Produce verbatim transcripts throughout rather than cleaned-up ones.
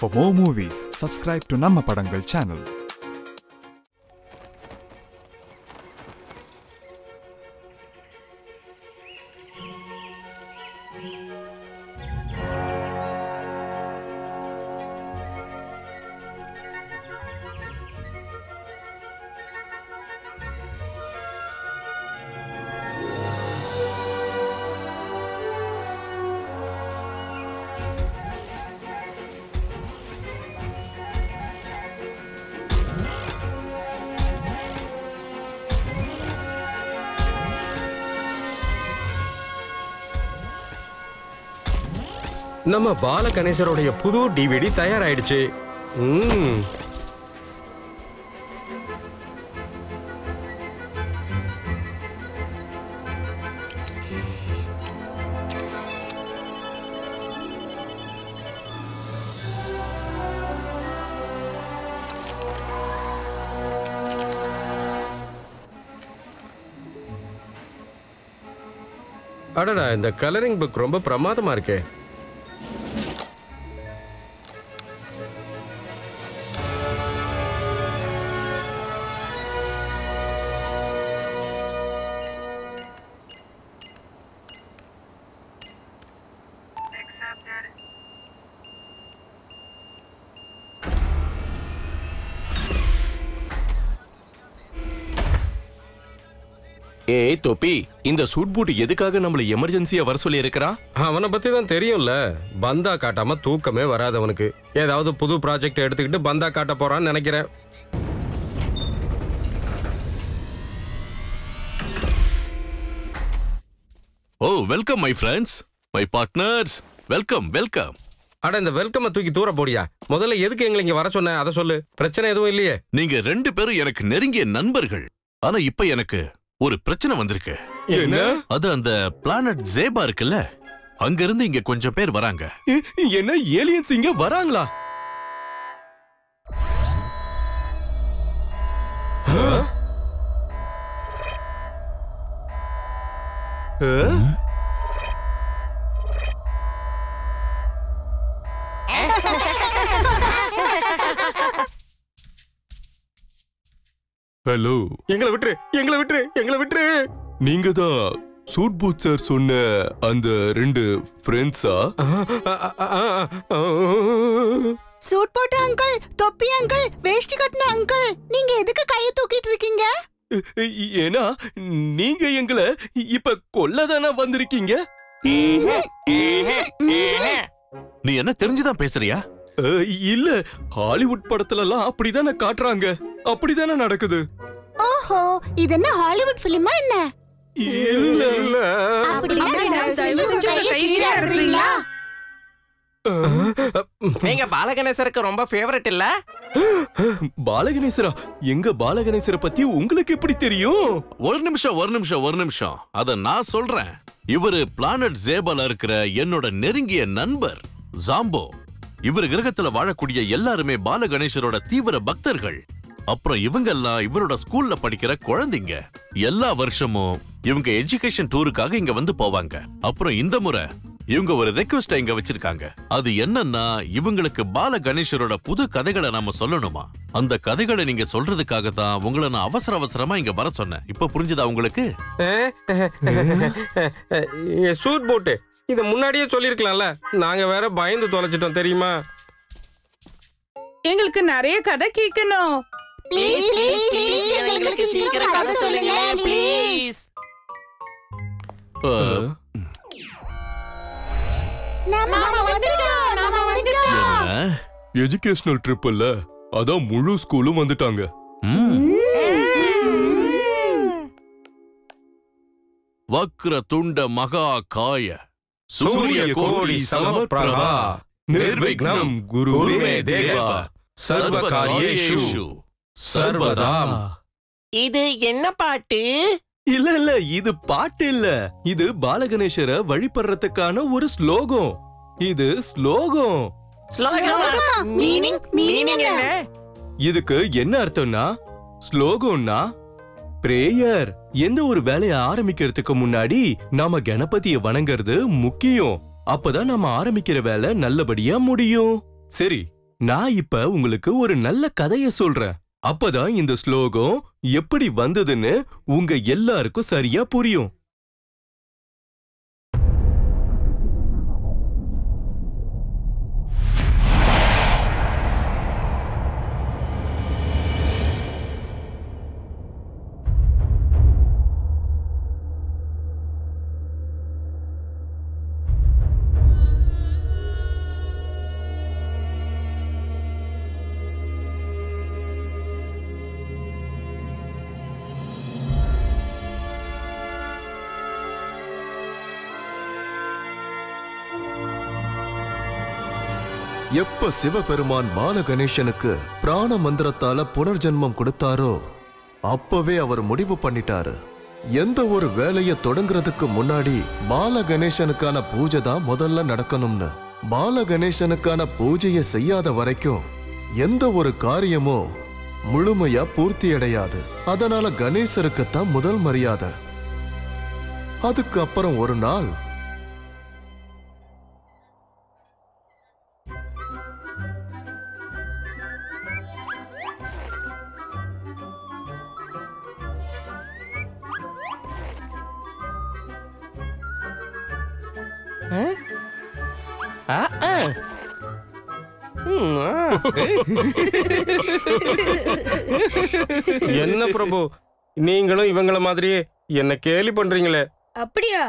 For more movies, subscribe to Namma Padangal channel. நம்ம பால கணேசருடைய புது DVD தயாராயிடுச்சு. அடடா, இந்த கலரிங் புக் ரொம்ப பிரமாதமா இருக்கே. ஏய் தொப்பி, இந்த சூட் பூட் எதுக்காக நம்மள எமர்ஜென்சியா வர சொல்லி இருக்கறா? அவனை பத்தி தான் தெரியும்ல, பந்தா காட்டாம தூக்கமே வராது அவனுக்கு. ஏதாவது புது ப்ராஜெக்ட் எடுத்துக்கிட்டு பந்தா காட்ட போறான்னு நினைக்கிறேன். Oh welcome my friends, my partners, welcome welcome. அட இந்த வெல்கம் தூக்கி தூர போடியா. முதல்ல எதுக்கு எங்களை இங்க வர சொன்ன அதை சொல்லு. பிரச்சனை எதுவும் இல்லையே. நீங்க ரெண்டு பேரும் எனக்கு நெருங்கிய நண்பர்கள். ஆனா இப்ப எனக்கு ஒரு பிரச்சனை வந்திருக்கு. என்ன அது? அந்த பிளானட் ஜேபா இருக்குல்ல, அங்க இருந்து இங்க கொஞ்சம் பேர் வராங்க. என்ன ஏலியன்ஸ் இங்க வராங்களா? ஹலோ, எங்களை விட்டுரு, எங்களை விட்டுரு, எங்களை விட்டுரு. நீங்க தான் சூட் பூட் சார் சொன்ன அந்த ரெண்டு ஃப்ரெண்ட்ஸா? சூட் போட்ட அங்கிள், தொப்பி அங்கிள், வேஷ்டி கட்டின அங்கிள், நீங்க எதுக்கு கையை தூக்கிட்டு இருக்கீங்க? ஏன்னா நீங்க எங்களை இப்ப கொல்லதானா வந்திருக்கீங்க. நீ என்ன தெரிஞ்சுதான் பேசுறியா? இல்ல, ஹாலிவுட் படத்துல எல்லாம் அப்படிதான் காட்டுறாங்க, அப்படிதானே நடக்குது. ஓஹோ, இது என்ன ஹாலிவுட் பிலிமா என்ன? இல்ல இல்ல, அப்படியே சைவ செஞ்சு கையில இருக்கீங்களா? நீங்க பால கணேசருக்கு ரொம்ப ஃபேவரட் இல்ல? பால கணேசரா? எங்க பால கணேசரை பத்தி உங்களுக்கு எப்படி தெரியும்? ஒரு நிமிஷம் ஒரு நிமிஷம் ஒரு நிமிஷம், அத நான் சொல்றேன். இவரு பிளானட் ஜேபால இருக்கிற என்னோட நெருங்கிய நண்பர் ஜாம்போ. இவர் கிரகத்துல வாழக்கூடிய எல்லாருமே பால கணேசரோட தீவிர பக்தர்கள். அப்புறம் இவங்கெல்லாம் இவரோட ஸ்கூல்ல படிக்கிற குழந்தைங்க. எல்லா வருஷமும் இவங்க எஜுகேஷன் டூருக்காக இங்க வந்து போவாங்க. அப்புறம் இந்த முறை இவங்க ஒரு ரெக்வெஸ்ட் இங்க வச்சிருக்காங்க. அது என்னன்னா, இவங்களுக்கு பால கணேசரோட புது கதைகளை நாம சொல்லணுமா? அந்த கதைகளை நீங்க சொல்றதுக்காக தான் உங்களை நான் அவசர அவசரமா இங்க வர சொன்னேன். இப்ப புரிஞ்சுதா உங்களுக்கு? சூட் போட்டு இத முன்னாடியே சொல்லிருக்கலாம்ல, நாங்க வேற பயந்து தொலைச்சிட்டோம் தெரியுமா? எங்களுக்கு நிறைய கதை கேட்கணும். Please, please, please, எங்களுக்கு சீக்கிரம் கதை சொல்லுங்க, please. நாம வந்துட்டோம், நாம வந்துட்டோம். எஜுகேஷனல் ட்ரிப் இல்ல, அத முழு ஸ்கூலும் வந்துட்டாங்க. வக்ரதுண்ட மகாகாய சூரியகோடி சமப்ரபா நிர்விக்னம் குருமே தேவா சர்வகாரியேஷு சர்வதாம். இது என்ன பாட்டு? இல்ல இல்ல, இது பாட்டு இல்ல, இது பாலகணேசரை வழிபடுறதுக்கான ஒரு ஸ்லோகம். இது ஸ்லோகம். இதுக்கு என்ன அர்த்தம்னா, ஸ்லோகம்னா பிரேயர். எந்த ஒரு வேலையை ஆரம்பிக்கிறதுக்கு முன்னாடி நாம கணபதியை வணங்குறது முக்கியம். அப்பதான் நாம ஆரம்பிக்கிற வேலை நல்லபடியா முடியும். சரி, நான் இப்ப உங்களுக்கு ஒரு நல்ல கதைய சொல்றேன். அப்பதான் இந்த ஸ்லோகம் எப்படி வந்ததுன்னு உங்க எல்லாருக்கும் சரியா புரியும். எப்ப சிவபெருமான் பால கணேசனுக்கு பிராண மந்திரத்தால புனர்ஜென்மம் கொடுத்தாரோ அப்பவே அவர் முடிவு பண்ணிட்டாரு, எந்த ஒரு வேலையை தொடங்குறதுக்கு முன்னாடி பால கணேசனுக்கான பூஜை தான் முதல்ல நடக்கணும்னு. பால கணேசனுக்கான பூஜையை செய்யாத வரைக்கும் எந்த ஒரு காரியமோ முழுமையா பூர்த்தி அடையாது. அதனால கணேசருக்குத்தான் முதல் மரியாதை. அதுக்கு அப்புறம் ஒரு நாள் என்ன பிரபு, நீங்களும் இவங்கள மாதிரியே என்ன கேலி பண்றீங்களே? அப்படியா?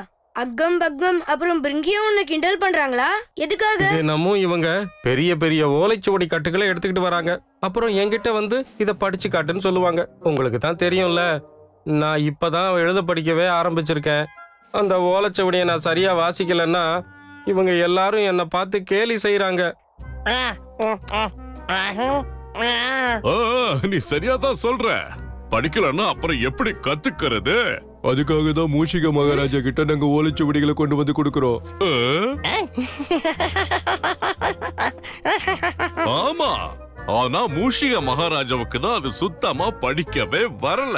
அக்கம் பக்கம் அப்புறம் பிரிங்கியோன்னு கிண்டல் பண்றாங்களா? எதுக்காக? என்னமோ இவங்க பெரிய பெரிய ஓலைச்சுவடி கட்டுகளை எடுத்துக்கிட்டு வராங்க. அப்புறம் என்கிட்ட வந்து இத படிச்சு காட்டுன்னு சொல்லுவாங்க. உங்களுக்கு தான் தெரியும்ல, நான் இப்பதான் எழுத படிக்கவே ஆரம்பிச்சிருக்கேன். அந்த ஓலைச்சுவடியை நான் சரியா வாசிக்கலன்னா இவங்க எல்லாரும் என்னை பார்த்து கேலி செய்யறாங்க. நீ சரியா தான் சொல்ற, படிக்கலன்னா அப்புறம் எப்படி கத்துக்கிறது? அதுக்காக தான் மூஷிக மகாராஜா கிட்ட நாங்க ஓலைச்சுவடிகளை கொண்டு வந்து கொடுக்கிறோம். ஆமா, ஆனா மூஷிக மகாராஜாவுக்கு தான் அது சுத்தமா படிக்கவே வரல.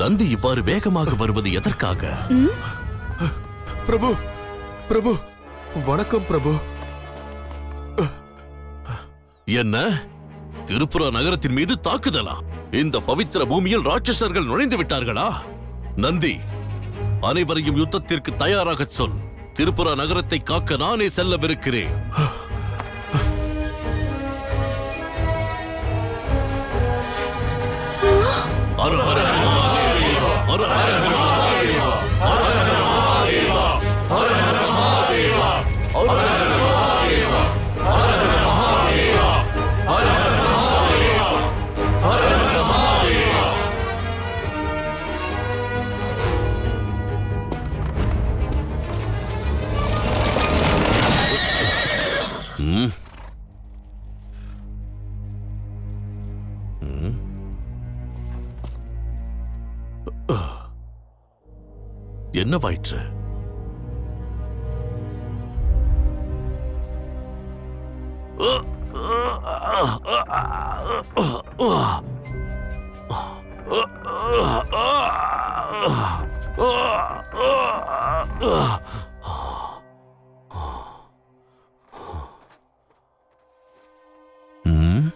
நந்தி இவ்வாறு வேகமாக வருவது எதற்காக? பிரபு, பிரபு வணக்கம் பிரபு. என்ன, திருப்புரா நகரத்தின் மீது தாக்குதலா? இந்த பவித்திர பூமியில் ராட்சசர்கள் நுழைந்து விட்டார்களா? நந்தி, அனைவரையும் யுத்தத்திற்கு தயாராக சொல். திருப்புரா நகரத்தை காக்க நானே செல்லவிருக்கிறேன். என்னவாயிற்று?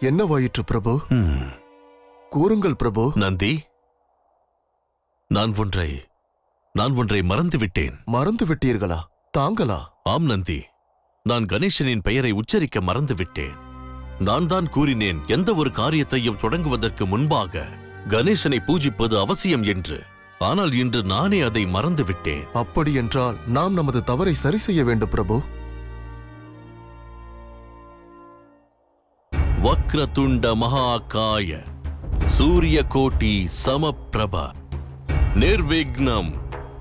என்னவாயிற்று பிரபு? கூறுங்கள் பிரபு. நந்தி, நான் ஒன்றை நான் ஒன்றை மறந்து விட்டேன். மறந்து விட்டீர்களா? தாங்களா? ஆம் நந்தி, நான் கணேசனின் பெயரை உச்சரிக்க மறந்து விட்டேன். நான் தான் கூறினேன் எந்த ஒரு காரியத்தையும் தொடங்குவதற்கு முன்பாக கணேசனை பூஜிப்பது அவசியம் என்று. ஆனால் இன்று நானே அதை மறந்து விட்டேன். அப்படி என்றால் நாம் நமது தவறை சரி செய்ய வேண்டும் பிரபு. வக்ரதுண்ட மகாகாய சூரியகோட்டி சமப்ரபா நிர்விக்னம்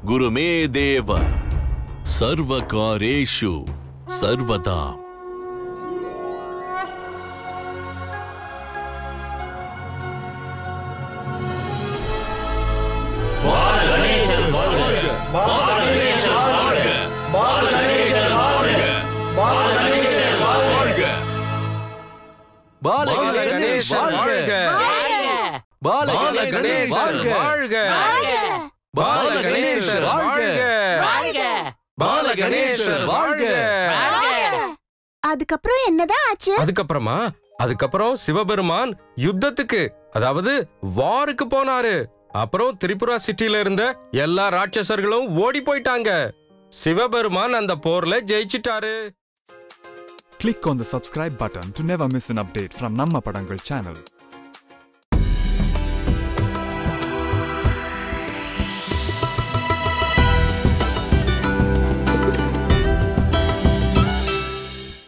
குருமே தேவ சர்வகாரேஷு சர்வதா. பால கணேசா வாழ்க! பால கணேசா வாழ்க! பால கணேசா வாழ்க! பால கணேஷர் வாழ்க. அதுக்கப்புறம் என்னதான் ஆச்சு? அதுக்கப்புறமா அதுக்கப்புறம் சிவபெருமான் யுத்தத்துக்கு, அதாவது வாருக்கு போனாரு. அப்புறம் திரிபுரா சிட்டில இருந்த எல்லா ராட்சசர்களும் ஓடி போயிட்டாங்க. சிவபெருமான் அந்த போர்ல ஜெயிச்சிட்டாரு. Click on the subscribe button to never miss an update from Namma Padangal channel.